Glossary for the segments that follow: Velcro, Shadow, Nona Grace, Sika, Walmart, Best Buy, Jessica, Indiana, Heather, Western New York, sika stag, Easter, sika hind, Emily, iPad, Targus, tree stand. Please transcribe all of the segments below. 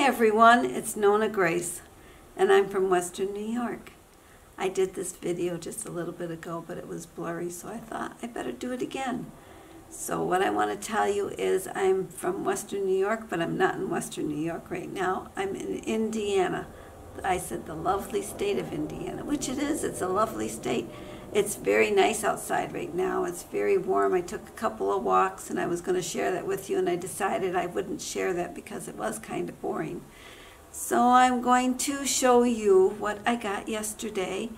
Hi everyone, it's Nona Grace and I'm from Western New York. I did this video just a little bit ago, but it was blurry, so I thought I better do it again. So what I want to tell you is I'm from Western New York, but I'm not in Western New York right now. I'm in Indiana. I said the lovely state of Indiana, which it is. It's a lovely state. It's very nice outside right now. It's very warm. I took a couple of walks and I was going to share that with you, and I decided I wouldn't share that because it was kind of boring. So I'm going to show you what I got yesterday,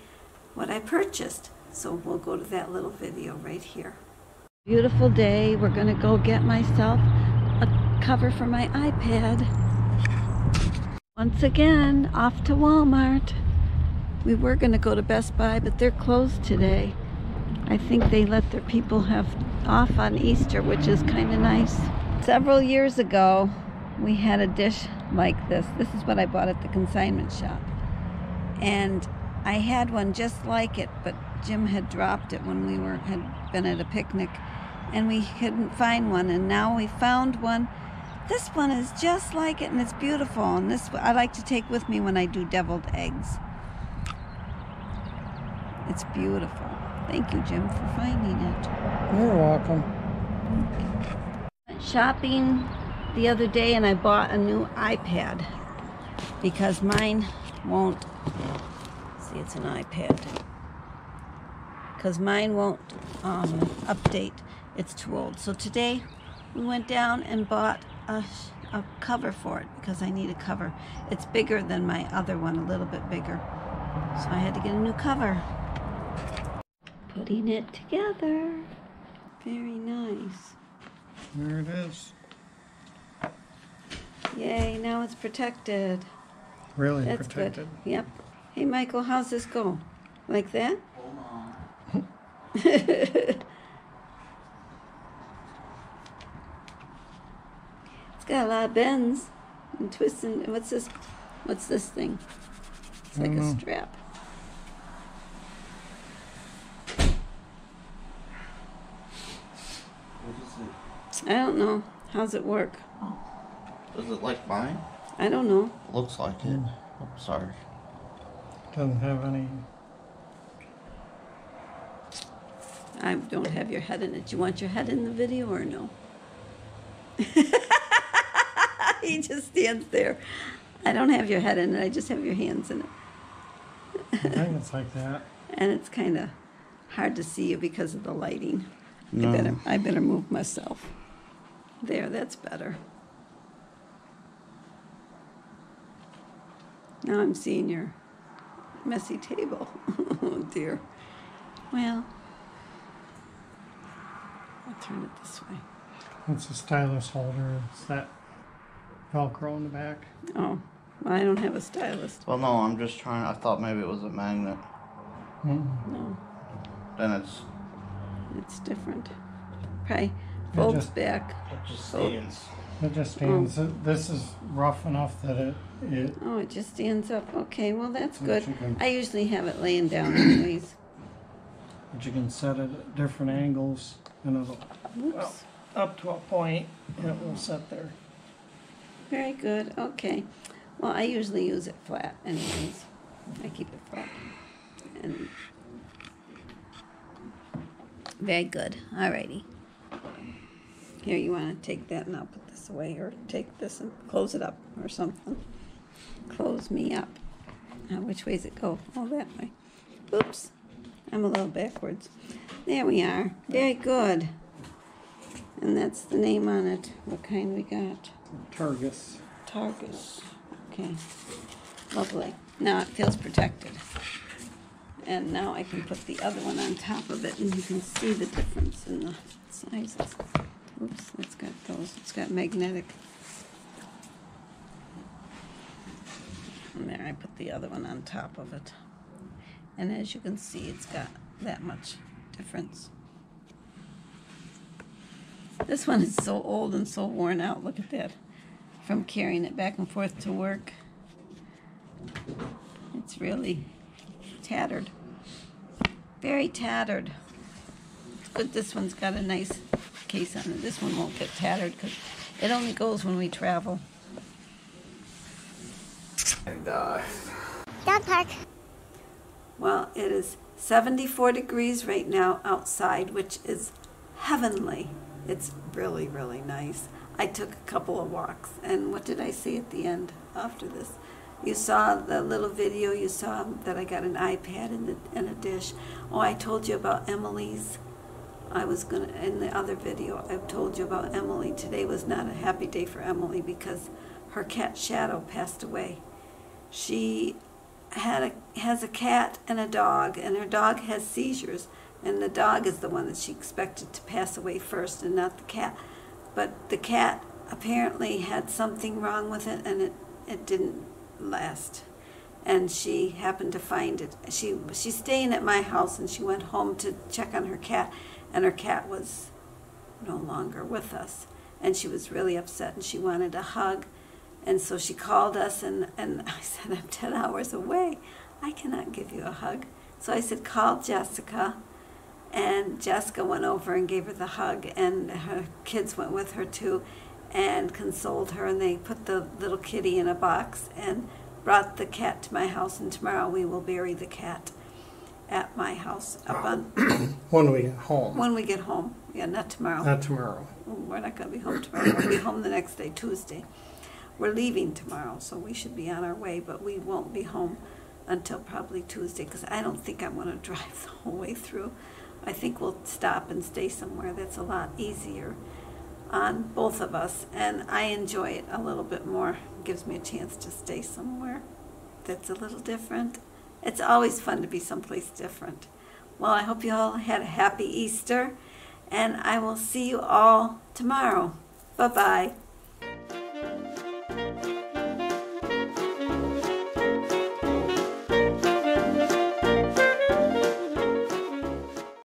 what I purchased. So we'll go to that little video right here. Beautiful day. We're going to go get myself a cover for my iPad. Once again, off to Walmart. We were going to go to Best Buy, but they're closed today. I think they let their people have off on Easter, which is kind of nice. Several years ago, we had a dish like this. This is what I bought at the consignment shop. And I had one just like it, but Jim had dropped it when we had been at a picnic, and we couldn't find one, and now we found one. This one is just like it, and it's beautiful, and this I like to take with me when I do deviled eggs. It's beautiful. Thank you, Jim, for finding it. You're welcome. Shopping the other day, and I bought a new iPad because mine won't. See, it's an iPad. Because mine won't update. It's too old. So today we went down and bought a cover for it because I need a cover. It's bigger than my other one, a little bit bigger. So I had to get a new cover. Putting it together. Very nice. There it is. Yay, now it's protected. Really that's protected. Good. Yep. Hey Michael, how's this go? Like that? Hold on. It's got a lot of bends and twists and what's this thing? It's like a strap. What is it? I don't know. How's it work? Is it like mine? I don't know. It looks like it. I'm sorry. Doesn't have any. I don't have your head in it. You want your head in the video or no? He just stands there. I don't have your head in it. I just have your hands in it. I think it's like that. And it's kind of hard to see you because of the lighting. No. I better move myself. There, that's better. Now I'm seeing your messy table. Oh dear. Well, I'll turn it this way. It's a stylus holder. It's that Velcro in the back. Oh, well, I don't have a stylus. Well, no, I'm just trying. I thought maybe it was a magnet. No. Then it's different. Probably folds back. It just stands. It just stands. Oh. This is rough enough that it... Oh, it just stands up. Okay, well, that's good. I usually have it laying down anyways. But you can set it at different angles, and it'll... Well, up to a point, and it will set there. Very good. Okay. Well, I usually use it flat anyways. I keep it flat. And very good. Alrighty. Here, you want to take that and I'll put this away, or take this and close it up or something. Close me up. Now, which way does it go? Oh, that way. Oops. I'm a little backwards. There we are. Very good. And that's the name on it. What kind we got? Targus. Targus. Okay. Lovely. Now it feels protected. And now I can put the other one on top of it, and you can see the difference in the sizes. Oops, it's got those. It's got magnetic. And there I put the other one on top of it. And as you can see, it's got that much difference. This one is so old and so worn out. Look at that. From carrying it back and forth to work. It's really tattered. Very tattered. It's good this one's got a nice case on it. This one won't get tattered because it only goes when we travel. And dog park. Well, it is 74 degrees right now outside, which is heavenly. It's really, really nice. I took a couple of walks, and what did I see at the end after this? You saw the little video, you saw that I got an iPad and a dish. Oh, I told you about Emily's. I was gonna, in the other video, I told you about Emily. Today was not a happy day for Emily because her cat Shadow passed away. She has a cat and a dog, and her dog has seizures, and the dog is the one that she expected to pass away first and not the cat. But the cat apparently had something wrong with it, and it didn't last. And she happened to find it. She's staying at my house, and she went home to check on her cat, and her cat was no longer with us. And she was really upset, and she wanted a hug. And so she called us, and I said, I'm 10 hours away. I cannot give you a hug. So I said, call Jessica. And Jessica went over and gave her the hug, and her kids went with her too and consoled her, and they put the little kitty in a box and brought the cat to my house, and tomorrow we will bury the cat at my house up on when we get home. When we get home. Yeah, not tomorrow. Not tomorrow. We're not going to be home tomorrow. We'll be home the next day, Tuesday. We're leaving tomorrow, so we should be on our way, but we won't be home until probably Tuesday, because I don't think I'm going to drive the whole way through. I think we'll stop and stay somewhere. That's a lot easier on both of us, and I enjoy it a little bit more. It gives me a chance to stay somewhere that's a little different. It's always fun to be someplace different. Well, I hope you all had a happy Easter, and I will see you all tomorrow. Bye-bye.